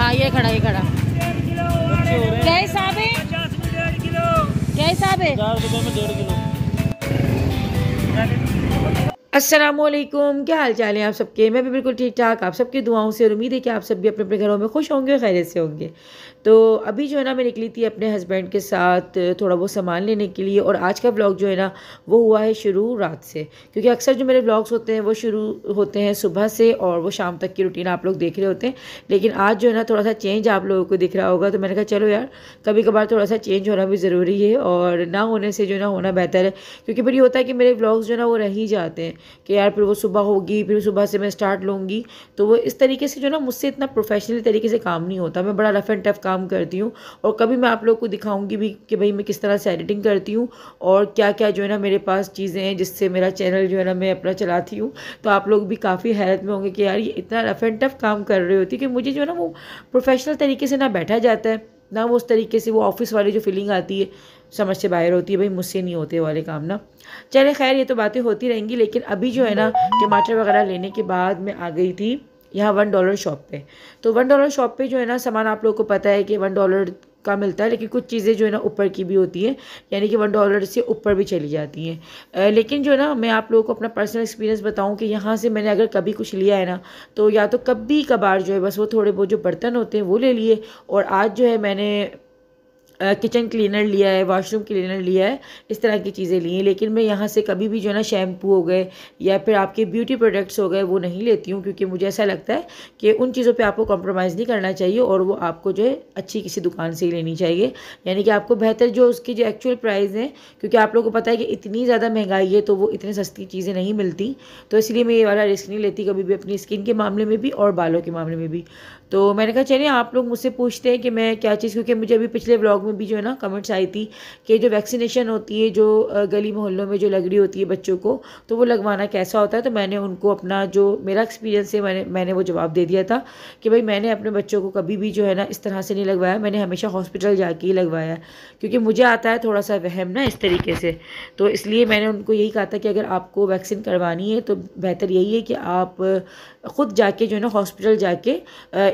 हाँ ये खड़ा ये खड़ा। कैसा है? कैसा है? 4 रुपए में 1.5 किलो। अस्सलामुअलैकुम, क्या हाल चाल है आप सबके? मैं भी बिल्कुल ठीक ठाक, आप सबकी दुआओं से। और उम्मीद है कि आप सब भी अपने अपने घरों में खुश होंगे और खैरियत से होंगे। तो अभी जो है ना मैं निकली थी अपने हस्बैंड के साथ थोड़ा वो सामान लेने के लिए। और आज का व्लॉग जो है ना वो हुआ है शुरू रात से, क्योंकि अक्सर जो मेरे व्लॉग्स होते हैं वो शुरू होते हैं सुबह से और वो शाम तक की रूटीन आप लोग देख रहे होते हैं। लेकिन आज जो है ना थोड़ा सा चेंज आप लोगों को दिख रहा होगा, तो मैंने कहा चलो यार कभी कभार थोड़ा सा चेंज होना भी ज़रूरी है और ना होने से जो है ना होना बेहतर है। क्योंकि फिर ये होता है कि मेरे व्लॉग्स जो है ना वो रह ही जाते हैं कि यार फिर वो सुबह होगी, फिर सुबह से मैं स्टार्ट लूँगी, तो वो इस तरीके से जो ना मुझसे इतना प्रोफेशनल तरीके से काम नहीं होता। मैं बड़ा रफ़ एंड टफ काम करती हूँ और कभी मैं आप लोगों को दिखाऊंगी भी कि भाई मैं किस तरह से एडिटिंग करती हूँ और क्या क्या जो है ना मेरे पास चीज़ें हैं जिससे मेरा चैनल जो है ना मैं अपना चलाती हूँ। तो आप लोग भी काफ़ी हैरत में होंगे कि यार ये इतना रफ़ एंड टफ काम कर रही होती है कि मुझे जो है ना वो प्रोफेशनल तरीके से ना बैठा जाता है ना वो उस तरीके से वो ऑफिस वाली जो फीलिंग आती है समझ से बाहर होती है। भाई मुझसे नहीं होते वाले काम ना। चले खैर ये तो बातें होती रहेंगी। लेकिन अभी जो है ना टमाटर वगैरह लेने के बाद मैं आ गई थी यहाँ $1 शॉप पे। तो $1 शॉप पे जो है ना सामान आप लोगों को पता है कि $1 का मिलता है, लेकिन कुछ चीज़ें जो है ना ऊपर की भी होती हैं, यानी कि $1 से ऊपर भी चली जाती हैं। लेकिन जो है ना मैं आप लोगों को अपना पर्सनल एक्सपीरियंस बताऊं कि यहाँ से मैंने अगर कभी कुछ लिया है ना तो या तो कभी कभार जो है बस वो थोड़े बहुत जो बर्तन होते हैं वो ले लिए। और आज जो है मैंने किचन क्लीनर लिया है, वॉशरूम क्लीनर लिया है, इस तरह की चीज़ें ली हैं। लेकिन मैं यहाँ से कभी भी जो है ना शैम्पू हो गए या फिर आपके ब्यूटी प्रोडक्ट्स हो गए वो नहीं लेती हूँ, क्योंकि मुझे ऐसा लगता है कि उन चीज़ों पे आपको कॉम्प्रोमाइज़ नहीं करना चाहिए और वो आपको जो है अच्छी किसी दुकान से ही लेनी चाहिए, यानी कि आपको बेहतर जो उसकी जो एक्चुअल प्राइस है, क्योंकि आप लोगों को पता है कि इतनी ज़्यादा महंगाई है तो वो इतनी सस्ती चीज़ें नहीं मिलती। तो इसलिए मैं ये वाला रिस्क नहीं लेती कभी भी अपनी स्किन के मामले में भी और बालों के मामले में भी। तो मैंने कहा चलिए आप लोग मुझसे पूछते हैं कि मैं क्या चीज़, क्योंकि मुझे अभी पिछले व्लॉग में भी जो है ना कमेंट्स आई थी कि जो वैक्सीनेशन होती है जो गली मोहल्लों में जो लग रही होती है बच्चों को, तो वो लगवाना कैसा होता है। तो मैंने उनको अपना जो मेरा एक्सपीरियंस है मैंने वो जवाब दे दिया था कि भाई मैंने अपने बच्चों को कभी भी जो है ना इस तरह से नहीं लगवाया, मैंने हमेशा हॉस्पिटल जाके ही लगवाया, क्योंकि मुझे आता है थोड़ा सा वहम ना इस तरीके से। तो इसलिए मैंने उनको यही कहा था कि अगर आपको वैक्सीन करवानी है तो बेहतर यही है कि आप ख़ुद जाके जो है ना हॉस्पिटल जाके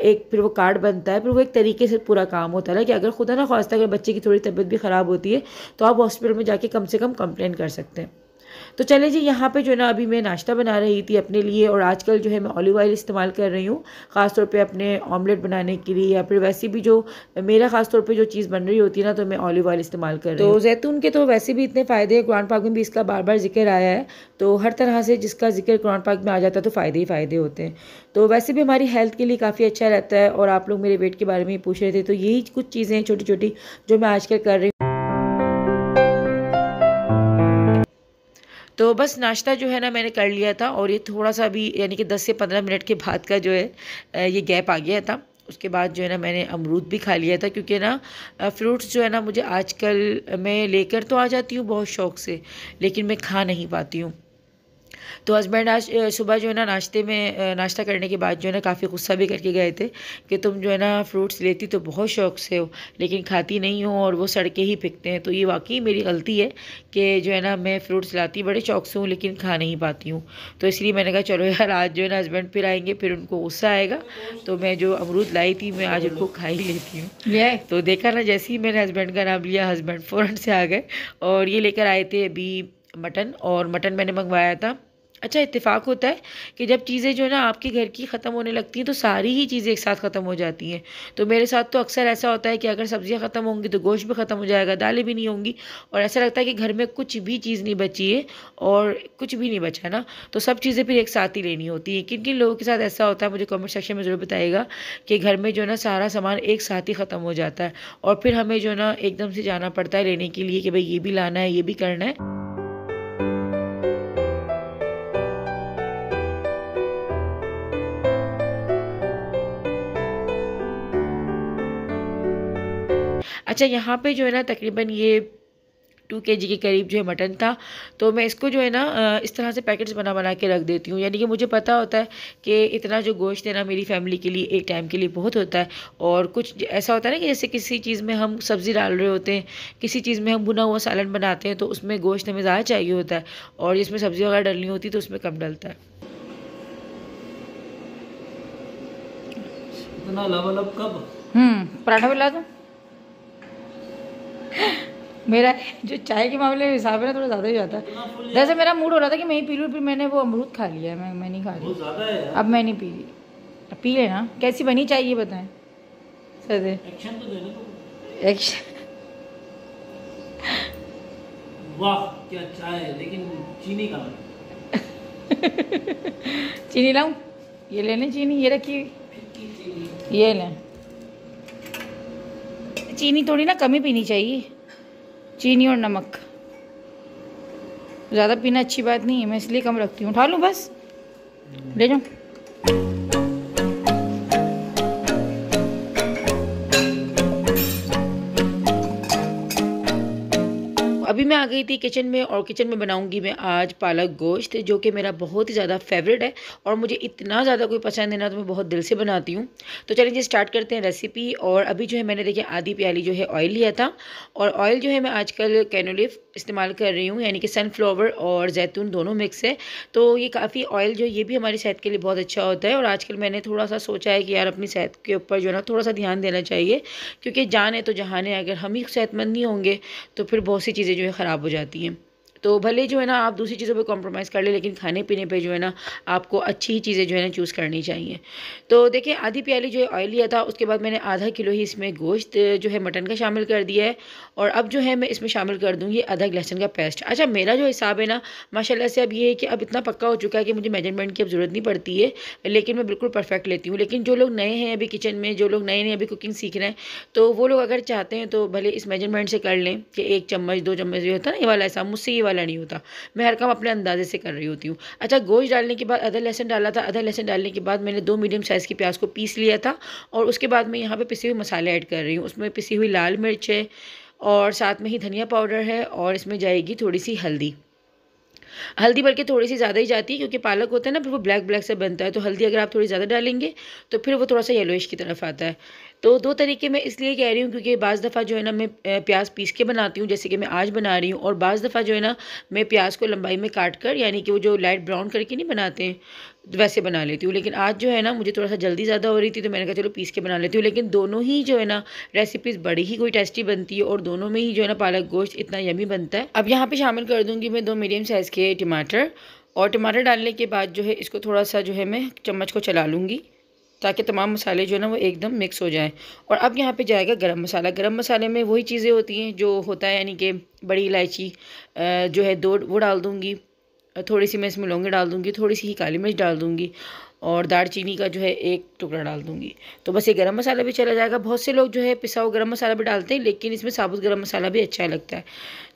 एक फिर वो कार्ड बनता है, फिर वो एक तरीके से पूरा काम होता है कि अगर खुदा ना खास्ता अगर बच्चे की थोड़ी तबीयत भी ख़राब होती है तो आप हॉस्पिटल में जाके कम से कम कंप्लेन कर सकते हैं। तो चले जी यहाँ पे जो है ना अभी मैं नाश्ता बना रही थी अपने लिए। और आजकल जो है मैं ऑलिव ऑयल इस्तेमाल कर रही हूँ ख़ासतौर पे अपने ऑमलेट बनाने के लिए, या फिर वैसे भी जो मेरा ख़ासतौर पे जो चीज़ बन रही होती है ना तो मैं ऑलिव ऑयल इस्तेमाल कर रही हूँ। तो जैतून के तो वैसे भी इतने फ़ायदे हैं, कुरान पाक में भी इसका बार बार जिक्र आया है, तो हर तरह से जिसका जिक्र कुरान पाक में आ जाता है तो फ़ायदे ही फ़ायदे होते हैं। तो वैसे भी हमारी हेल्थ के लिए काफ़ी अच्छा रहता है। और आप लोग मेरे वेट के बारे में पूछ रहे थे, तो यही कुछ चीज़ें छोटी छोटी जो मैं आजकल कर रही हूँ। तो बस नाश्ता जो है ना मैंने कर लिया था और ये थोड़ा सा अभी यानी कि 10 से 15 मिनट के बाद का जो है ये गैप आ गया था। उसके बाद जो है ना मैंने अमरूद भी खा लिया था, क्योंकि ना फ्रूट्स जो है ना मुझे आजकल मैं लेकर तो आ जाती हूँ बहुत शौक़ से, लेकिन मैं खा नहीं पाती हूँ। तो हस्बैंड आज सुबह जो है ना नाश्ते में नाश्ता करने के बाद जो है ना काफ़ी गुस्सा भी करके गए थे कि तुम जो है ना फ्रूट्स लेती तो बहुत शौक़ से हो लेकिन खाती नहीं हो और वो सड़के ही फेंकते हैं। तो ये वाकई मेरी गलती है कि जो है ना मैं फ्रूट्स लाती बड़े शौक़ से हूँ लेकिन खा नहीं पाती हूँ। तो इसलिए मैंने कहा चलो यार आज जो है ना हस्बैंड फिर आएंगे फिर उनको गुस्सा आएगा, तो मैं जो अमरूद लाई थी मैं आज उनको खा ही लेती हूँ। तो देखा ना जैसे ही मैंने हस्बैंड का नाम लिया हस्बैंड फ़ौरन से आ गए। और ये लेकर आए थे अभी मटन, और मटन मैंने मंगवाया था। अच्छा इत्तेफाक होता है कि जब चीज़ें जो है ना आपके घर की ख़त्म होने लगती हैं तो सारी ही चीज़ें एक साथ ख़त्म हो जाती हैं। तो मेरे साथ तो अक्सर ऐसा होता है कि अगर सब्ज़ियाँ ख़त्म होंगी तो गोश्त भी ख़त्म हो जाएगा, दालें भी नहीं होंगी और ऐसा लगता है कि घर में कुछ भी चीज़ नहीं बची है और कुछ भी नहीं बचा ना, तो सब चीज़ें फिर एक साथ ही लेनी होती हैं। किन किन लोगों के साथ ऐसा होता है मुझे कमेंट सेक्शन में ज़रूर बताइएगा कि घर में जो है ना सारा सामान एक साथ ही ख़त्म हो जाता है और फिर हमें जो है ना एकदम से जाना पड़ता है लेने के लिए कि भाई ये भी लाना है ये भी करना है। अच्छा यहाँ पे जो है ना तकरीबन ये 2 kg के करीब जो है मटन था, तो मैं इसको जो है ना इस तरह से पैकेट्स बना बना के रख देती हूँ, यानी कि मुझे पता होता है कि इतना जो गोश्त है ना मेरी फैमिली के लिए एक टाइम के लिए बहुत होता है। और कुछ ऐसा होता है ना कि जैसे किसी चीज़ में हम सब्ज़ी डाल रहे होते हैं, किसी चीज़ में हम भुना हुआ सालन बनाते हैं तो उसमें गोश्त हमें ज़्यादा चाहिए होता है और जिसमें सब्ज़ी वगैरह डालनी होती है तो उसमें कम डलता है। इतना लवलअप कब? पराठा मिला दो। मेरा जो चाय के मामले में हिसाब है ना थोड़ा ज़्यादा ही जाता है। जैसे मेरा मूड हो रहा था कि मैं ही पी लूँ, फिर मैंने वो अमरूद खा लिया है। मैं नहीं खा रही अब, मैं नहीं पी रही। पी लेना, कैसी बनी चाय ये बताएं। सदे एक्शन तो देना, एक्शन। वाह क्या चाय है, लेकिन चीनी का चीनी लाऊं? ये ले लें चीनी, ये रखी हुई, ये लें। चीनी थोड़ी ना कम ही पीनी चाहिए, चीनी और नमक ज़्यादा पीना अच्छी बात नहीं है, मैं इसलिए कम रखती हूँ। उठा लूँ बस, ले जाऊँ। अभी मैं आ गई थी किचन में, और किचन में बनाऊंगी मैं आज पालक गोश्त, जो कि मेरा बहुत ही ज़्यादा फेवरेट है और मुझे इतना ज़्यादा कोई पसंद है ना, तो मैं बहुत दिल से बनाती हूँ। तो चलिए जी स्टार्ट करते हैं रेसिपी। और अभी जो है मैंने देखिए आधी प्याली जो है ऑयल लिया था, और ऑयल जो है मैं आजकल कैनोलिफ इस्तेमाल कर रही हूँ, यानी कि सनफ्लावर और जैतून दोनों मिक्स है। तो ये काफ़ी ऑयल जो ये भी हमारी सेहत के लिए बहुत अच्छा होता है। और आजकल मैंने थोड़ा सा सोचा है कि यार अपनी सेहत के ऊपर जो है ना थोड़ा सा ध्यान देना चाहिए, क्योंकि जान है तो जहान है। अगर हम ही सेहतमंद नहीं होंगे तो फिर बहुत सी चीज़ें जो है ख़राब हो जाती हैं। तो भले जो है ना आप दूसरी चीज़ों पे कॉम्प्रोमाइज़ कर ले, लेकिन खाने पीने पे जो है ना आपको अच्छी ही चीज़ें जो है ना चूज़ करनी चाहिए। तो देखिए आधी प्याली जो है ऑयल लिया था, उसके बाद मैंने आधा किलो ही इसमें गोश्त जो है मटन का शामिल कर दिया है। और अब जो है मैं इसमें शामिल कर दूँगी आधा लहसुन का पेस्ट। अच्छा मेरा जो हिसाब है ना माशाल्लाह से अब ये है कि अब इतना पक्का हो चुका है कि मुझे मेजरमेंट की अब ज़रूरत नहीं पड़ती है, लेकिन मैं बिल्कुल परफेक्ट लेती हूँ। लेकिन जो लोग नए हैं अभी किचन में, जो लोग नए नए अभी कुकिंग सीख रहे हैं, तो वो लोग अगर चाहते हैं तो भले इस मेजरमेंट से कर लें कि 1 चम्मच 2 चम्मच जो होता है ना ये वाला ऐसा, मुझसे ये वाला नहीं होता। मैं हर काम अपने अंदाजे से कर रही होती हूँ। अच्छा गोश्त डालने के बाद अदरक लहसुन डाला था, अदरक लहसुन डालने के बाद मैंने 2 मीडियम साइज़ की प्याज को पीस लिया था। और उसके बाद मैं यहाँ पे पिसी हुई मसाले ऐड कर रही हूँ, उसमें पिसी हुई लाल मिर्च है और साथ में ही धनिया पाउडर है, और इसमें जाएगी थोड़ी सी हल्दी। हल्दी बल्कि थोड़ी सी ज़्यादा ही जाती है, क्योंकि पालक होता है ना फिर वो ब्लैक ब्लैक से बनता है, तो हल्दी अगर आप थोड़ी ज़्यादा डालेंगे तो फिर वो थोड़ा सा येलोइश की तरफ आता है। तो 2 तरीके मैं इसलिए कह रही हूँ क्योंकि बाज़ दफ़ा जो है ना मैं प्याज पीस के बनाती हूँ, जैसे कि मैं आज बना रही हूँ, और बाज़ दफ़ा जो है ना मैं प्याज को लंबाई में काट कर, यानी कि वो जो लाइट ब्राउन करके नहीं बनाते हैं वैसे बना लेती हूँ। लेकिन आज जो है ना मुझे थोड़ा सा जल्दी ज़्यादा हो रही थी, तो मैंने कहा चलो पीस के बना लेती हूँ। लेकिन दोनों ही जो है ना रेसिपीज़ बड़ी ही कोई टेस्टी बनती है, और दोनों में ही जो है ना पालक गोश्त इतना यमी बनता है। अब यहाँ पे शामिल कर दूँगी मैं 2 मीडियम साइज़ के टमाटर, और टमाटर डालने के बाद जो है इसको थोड़ा सा जो है मैं चम्मच को चला लूँगी ताकि तमाम मसाले जो है ना वो एकदम मिक्स हो जाएं। और अब यहाँ पे जाएगा गरम मसाला। गरम मसाले में वही चीज़ें होती हैं जो होता है, यानी कि बड़ी इलायची जो है 2 वो डाल दूँगी, थोड़ी सी मैं इसमें लौंग डाल दूँगी, थोड़ी सी ही काली मिर्च डाल दूँगी, और दालचीनी का जो है 1 टुकड़ा डाल दूँगी। तो बस ये गरम मसाला भी चला जाएगा। बहुत से लोग जो है पिसा हुआ गरम मसाला भी डालते हैं, लेकिन इसमें साबुत गरम मसाला भी अच्छा लगता है।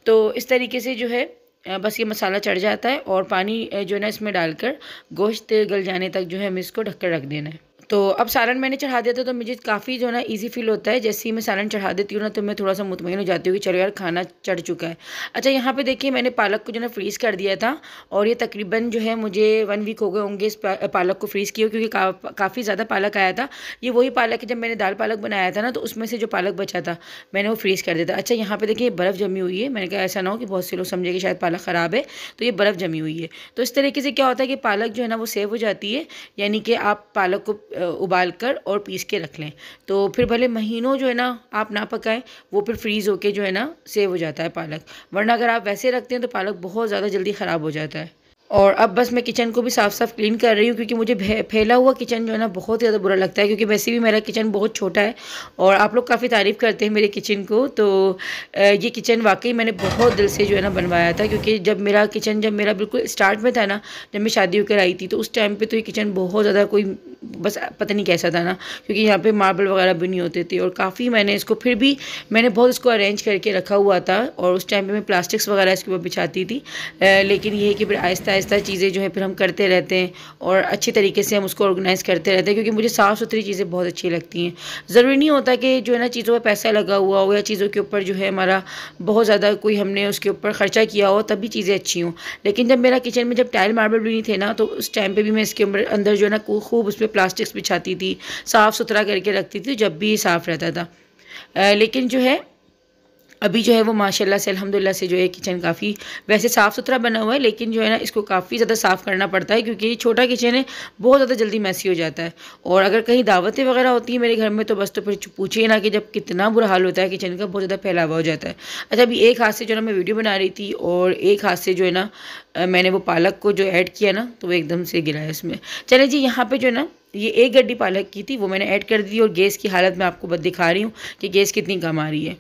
तो इस तरीके से जो है बस ये मसाला चढ़ जाता है, और पानी जो है ना इसमें डालकर गोश्त गल जाने तक जो है हमें इसको ढककर रख देना है। तो अब सालन मैंने चढ़ा दिया था, तो मुझे काफ़ी जो है ना ईजी फील होता है। जैसे ही मैं सालन चढ़ा देती हूँ ना तो मैं थोड़ा सा मुतमईन हो जाती हूँ कि चलो यार खाना चढ़ चुका है। अच्छा यहाँ पे देखिए मैंने पालक को जो है ना फ्रीज़ कर दिया था, और ये तकरीबन जो है मुझे 1 वीक हो गए होंगे इस पालक को फ्रीज़ किए, क्योंकि काफ़ी ज़्यादा पालक आया था। ये वही पालक है जब मैंने दाल पालक बनाया था ना, तो उसमें से जो पालक बचा था मैंने वो फ्रीज़ कर दिया था। अच्छा यहाँ पर देखिए बर्फ़ जमी हुई है, मैंने कहा ऐसा ना हो कि बहुत से लोग समझे कि शायद पालक ख़राब है, तो ये बर्फ़ जमी हुई है। तो इस तरीके से क्या होता है कि पालक जो है ना वो सेव हो जाती है, यानी कि आप पालक को उबाल कर और पीस के रख लें, तो फिर भले महीनों जो है ना आप ना पकाएं, वो फिर फ्रीज़ होके जो है ना सेव हो जाता है पालक। वरना अगर आप वैसे रखते हैं तो पालक बहुत ज़्यादा जल्दी ख़राब हो जाता है। और अब बस मैं किचन को भी साफ़ साफ़ क्लीन कर रही हूँ, क्योंकि मुझे फैला हुआ किचन जो है ना बहुत ज़्यादा बुरा लगता है, क्योंकि वैसे भी मेरा किचन बहुत छोटा है। और आप लोग काफ़ी तारीफ़ करते हैं मेरे किचन को, तो ये किचन वाकई मैंने बहुत दिल से जो है ना बनवाया था, क्योंकि जब मेरा बिल्कुल स्टार्ट में था ना, जब मैं शादी होकर आई थी, तो उस टाइम पर तो ये किचन बहुत ज़्यादा कोई बस पता नहीं कैसा था ना, क्योंकि यहाँ पर मार्बल वगैरह भी नहीं होते थे। और काफ़ी मैंने इसको फिर भी मैंने बहुत इसको अरेंज करके रखा हुआ था, और उस टाइम पर मैं प्लास्टिक्स वगैरह इसके ऊपर बिछाती थी। लेकिन ये है कि फिर आहिस्ता ऐसा चीज़ें जो है फिर हम करते रहते हैं, और अच्छी तरीके से हम उसको ऑर्गेनाइज़ करते रहते हैं, क्योंकि मुझे साफ़ सुथरी चीज़ें बहुत अच्छी लगती हैं। ज़रूरी नहीं होता कि जो है ना चीज़ों पर पैसा लगा हुआ हो, या चीज़ों के ऊपर जो है हमारा बहुत ज़्यादा कोई हमने उसके ऊपर ख़र्चा किया हो तभी चीज़ें अच्छी हों। लेकिन जब मेरा किचन में जब टाइल मार्बल भी नहीं थे ना, तो उस टाइम पर भी मैं इसके अंदर जो है ना खूब उस पर प्लास्टिक्स बिछाती थी, साफ़ सुथरा करके रखती थी, जब भी साफ़ रहता था। लेकिन जो है अभी जो है वो माशाल्लाह से अल्हम्दुलिल्लाह से जो है किचन काफ़ी वैसे साफ़ सुथरा बना हुआ है, लेकिन जो है ना इसको काफ़ी ज़्यादा साफ़ करना पड़ता है क्योंकि छोटा किचन है, बहुत ज़्यादा जल्दी मैसी हो जाता है। और अगर कहीं दावतें वगैरह होती हैं मेरे घर में तो बस तो फिर पूछिए ना कि जब कितना बुरा हाल होता है किचन का, बहुत ज़्यादा फैलावा हो जाता है। अच्छा, अभी एक हाथ से जो है ना मैं वीडियो बना रही थी और एक हाथ से जो है ना मैंने वो पालक को जो ऐड किया ना तो वो एकदम से गिरा है उसमें। चले जी, यहाँ पे जो है ना ये एक गड्डी पालक की थी वो मैंने ऐड कर दी और गैस की हालत मैं आपको बस दिखा रही हूँ कि गैस कितनी कम आ रही है।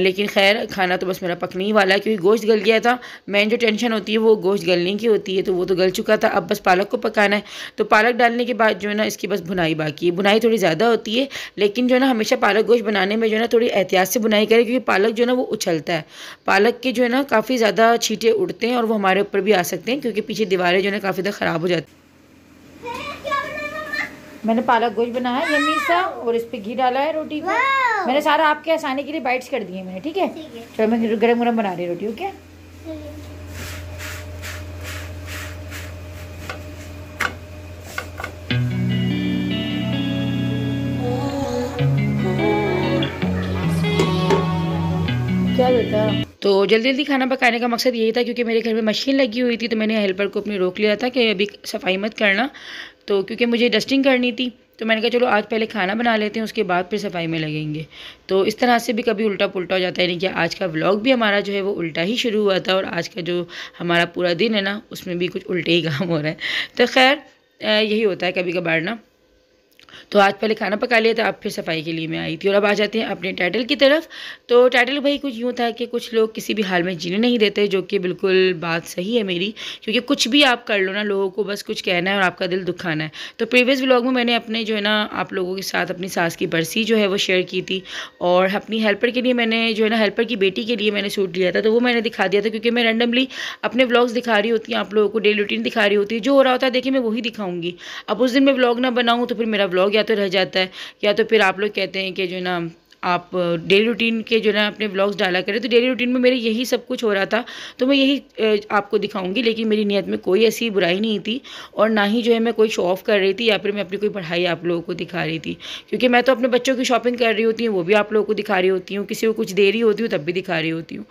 लेकिन खैर खाना तो बस मेरा पकने ही वाला है क्योंकि गोश्त गल गया था। मेन जो टेंशन होती है वो गोश्त गलने की होती है, तो वो तो गल चुका था, अब बस पालक को पकाना है। तो पालक डालने के बाद जो है ना इसकी बस भुनाई बाकी है। भुनाई थोड़ी ज़्यादा होती है लेकिन जो है ना हमेशा पालक गोश्त बनाने में जो है ना थोड़ी एहतियात से भुनाई करें क्योंकि पालक जो है ना वो उछलता है, पालक के जो है ना काफ़ी ज़्यादा छींटे उड़ते हैं और वो हमारे ऊपर भी आ सकते हैं क्योंकि पीछे दीवारें जो है ना काफ़ी ज़्यादा ख़राब हो जाती हैं। मैंने पालक गोश्त बनाया यम्मी सा और इस पे घी डाला है रोटी को। मैंने सारा आपके आसानी के लिए बाइट्स कर दिए मैंने, ठीक है। चलो मैं गरम गरम बना रही रोटी, ओके। क्या बेटा, तो जल्दी जल्दी खाना पकाने का मकसद यही था क्योंकि मेरे घर में मशीन लगी हुई थी तो मैंने हेल्पर को अपने रोक लिया था कि अभी सफाई मत करना, तो क्योंकि मुझे डस्टिंग करनी थी तो मैंने कहा चलो आज पहले खाना बना लेते हैं उसके बाद फिर सफाई में लगेंगे। तो इस तरह से भी कभी उल्टा पुल्टा हो जाता है, यानी कि आज का व्लॉग भी हमारा जो है वो उल्टा ही शुरू हुआ था और आज का जो हमारा पूरा दिन है ना उसमें भी कुछ उल्टे ही काम हो रहा है। तो खैर यही होता है कभी कभार ना। तो आज पहले खाना पका लिया था, अब फिर सफाई के लिए मैं आई थी। और अब आ जाते हैं अपने टाइटल की तरफ। तो टाइटल भाई कुछ यूँ था कि कुछ लोग किसी भी हाल में जीने नहीं देते, जो कि बिल्कुल बात सही है मेरी, क्योंकि कुछ भी आप कर लो ना लोगों को बस कुछ कहना है और आपका दिल दुखाना है। तो प्रीवियस व्लॉग में मैंने अपने जो है ना आप लोगों के साथ अपनी सास की बरसी जो है वो शेयर की थी और अपनी हेल्पर के लिए मैंने जो है ना हेल्पर की बेटी के लिए मैंने सूट लिया था तो वो मैंने दिखा दिया था क्योंकि मैं रैंडमली अपने व्लॉग्स दिखा रही होती हूँ, आप लोगों को डेली रूटीन दिखा रही होती है, जो हो रहा होता है देखिए मैं वही दिखाऊँगी। अब उस दिन मैं व्लॉग ना बनाऊँ तो फिर मेरा व्लॉग या तो रह जाता है या तो फिर आप लोग कहते हैं कि जो है ना आप डेली रूटीन के जो है ना अपने व्लॉग्स डाला करें। तो डेली रूटीन में मेरे यही सब कुछ हो रहा था तो मैं यही आपको दिखाऊंगी, लेकिन मेरी नीयत में कोई ऐसी बुराई नहीं थी और ना ही जो है मैं कोई शो ऑफ कर रही थी या फिर मैं अपनी कोई पढ़ाई आप लोगों को दिखा रही थी, क्योंकि मैं तो अपने बच्चों की शॉपिंग कर रही होती हूँ वो भी आप लोगों को दिखा रही होती हूँ, किसी को कुछ दे रही होती हूँ तब भी दिखा रही होती हूँ।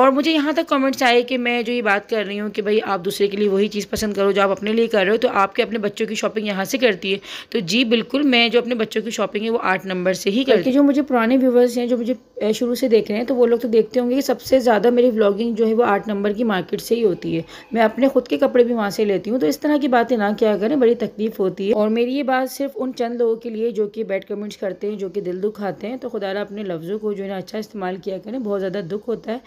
और मुझे यहाँ तक कॉमेंट्स आए कि मैं जो ये बात कर रही हूँ कि भाई आप दूसरे के लिए वही चीज़ पसंद करो जो आप अपने लिए कर रहे हो, तो आपके अपने बच्चों की शॉपिंग यहाँ से करती है? तो जी बिल्कुल, मैं जो अपने बच्चों की शॉपिंग है वो 8 नंबर से ही करती हूँ। जो मुझे पुराने व्यूवर्स हैं जो मुझे शुरू से देख रहे हैं तो वो लोग तो देखते होंगे कि सबसे ज़्यादा मेरी व्लॉगिंग जो है वो 8 नंबर की मार्केट से ही होती है, मैं अपने खुद के कपड़े भी वहाँ से लेती हूँ। तो इस तरह की बातें ना क्या करें, बड़ी तकलीफ होती है। और मेरी ये बात सिर्फ उन चंद लोगों के लिए जो कि बैड कमेंट्स करते हैं, जो कि दिल दुखाते हैं। तो खुदारा अपने लफ्ज़ों को जो है ना अच्छा इस्तेमाल किया करें, बहुत ज़्यादा दुख होता है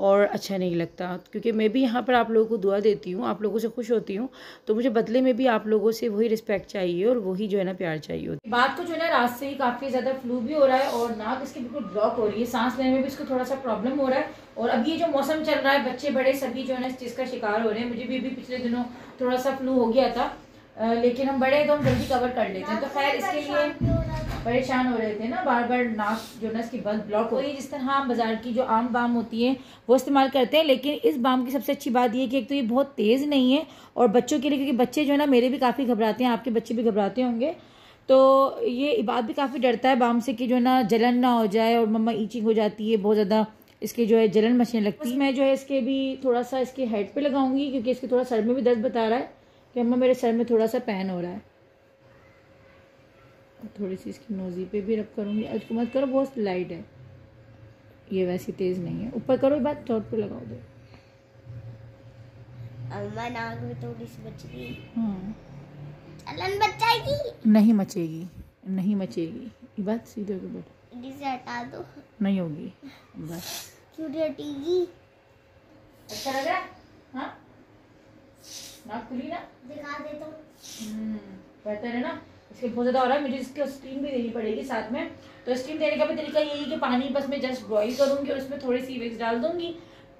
और अच्छा नहीं लगता, क्योंकि मैं भी यहाँ पर आप लोगों को दुआ देती हूँ, आप लोगों से खुश होती हूँ, तो मुझे बदले में भी आप लोगों से वही रिस्पेक्ट चाहिए और वही जो है ना प्यार चाहिए। बात को जो है ना रात से ही काफ़ी ज़्यादा फ्लू भी हो रहा है और नाक इसकी बिल्कुल ब्लॉक हो रही है, सांस लेने में भी इसको थोड़ा सा प्रॉब्लम हो रहा है। और अब ये जो मौसम चल रहा है बच्चे बड़े सभी जो है ना इस चीज़ का शिकार हो रहे हैं। मुझे भी अभी पिछले दिनों थोड़ा सा फ्लू हो गया था, लेकिन हम बड़े तो हम जल्दी कवर कर लेते हैं, तो खैर इसके लिए परेशान हो रहे थे ना, बार बार नाक जो ना इसकी बंद ब्लॉक हो रही है। जिस तरह हम बाज़ार की जो आम बाम होती है वो इस्तेमाल करते हैं, लेकिन इस बाम की सबसे अच्छी बात ये कि एक तो ये बहुत तेज़ नहीं है और बच्चों के लिए, क्योंकि बच्चे जो है ना मेरे भी काफ़ी घबराते हैं, आपके बच्चे भी घबराते होंगे, तो ये बात भी काफ़ी डरता है बाम से कि जो ना जलन ना हो जाए। और मम्मा ईचिंग हो जाती है, बहुत ज़्यादा इसके जो है जलन मशीन लगती है। मैं जो है इसके भी थोड़ा सा इसके हेड पे लगाऊंगी क्योंकि इसके थोड़ा सर में भी दर्द बता रहा है कि मम्मा मेरे सर में थोड़ा सा पेन हो रहा है। थोड़ी सी इसकी नोज़ी पे भी रब करूँगी, इसको मत करो बहुत लाइट है ये, वैसी तेज़ नहीं है। ऊपर करो, बात थोट पर लगाओ दो। नहीं मचेगी, नहीं मचेगी, ये बात सीधे होगी बेटा, इसे हटा दो, नहीं होगी बस। क्यों हटेगी? अच्छा लग रहा है? हाँ? नाक खुली ना? दिखा दे तो। बेहतर है ना? इसके बहुत ज़्यादा हो रहा है, मुझे इसको स्टीम भी देनी पड़ेगी साथ में। तो स्टीम देने का भी तरीका यही है कि पानी बस मैं जस्ट बॉइल करूँगी और उसमें थोड़ी सी विक्स डाल दूँगी,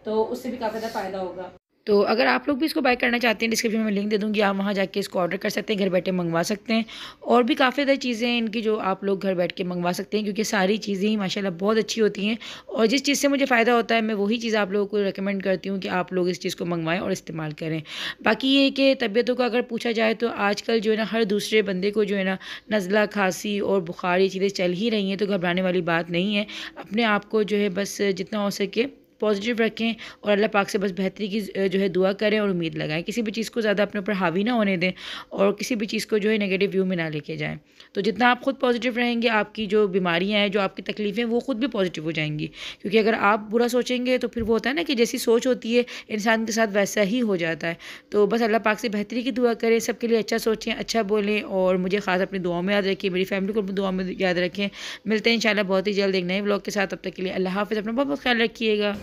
तो उससे भी काफ़ी ज़्यादा फायदा होगा। तो अगर आप लोग भी इसको बाय करना चाहते हैं, डिस्क्रिप्शन में लिंक दे दूँगी, आप वहाँ जाके इसको ऑर्डर कर सकते हैं, घर बैठे मंगवा सकते हैं। और भी काफ़ी सारी चीज़ें हैं इनकी जो आप लोग घर बैठ के मंगवा सकते हैं, क्योंकि सारी चीज़ें ही माशाल्लाह बहुत अच्छी होती हैं। और जिस चीज़ से मुझे फ़ायदा होता है मैं वही चीज़ आप लोगों को रिकमेंड करती हूँ कि आप लोग इस चीज़ को मंगवाएं और इस्तेमाल करें। बाकी ये कि तबीयतों का अगर पूछा जाए तो आजकल जो है ना हर दूसरे बंदे को जो है ना नज़ला, खांसी और बुखार ये चीज़ें चल ही रही हैं, तो घबराने वाली बात नहीं है। अपने आप को जो है बस जितना हो सके पॉजिटिव रखें और अल्लाह पाक से बस बेहतरी की जो है दुआ करें और उम्मीद लगाएं। किसी भी चीज़ को ज़्यादा अपने ऊपर हावी ना होने दें और किसी भी चीज़ को जो है नेगेटिव व्यू में ना लेके जाएं। तो जितना आप खुद पॉजिटिव रहेंगे, आपकी जो बीमारियां हैं, जो आपकी तकलीफ़ें, वो खुद भी पॉजिटिव हो जाएंगी। क्योंकि अगर आप बुरा सोचेंगे तो फिर वो होता है ना कि जैसी सोच होती है इंसान के साथ वैसा ही हो जाता है। तो बस अल्लाह पाक से बेहतरी की दुआ करें, सबके लिए अच्छा सोचें, अच्छा बोलें और मुझे ख़ास अपनी दुआ में याद रखिए, मेरी फैमिली को अपनी दुआ में याद रखें। मिलते हैं इंशाल्लाह बहुत ही जल्द एक नए व्लॉग के साथ। तब तक के लिए अल्लाह हाफ़िज़, अपना बहुत बहुत ख्याल रखिएगा।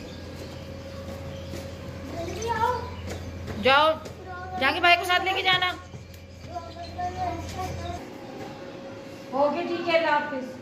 जाओ जाके भाई को साथ लेके जाना। ओके ठीक है, अल्लाह हाफिज़।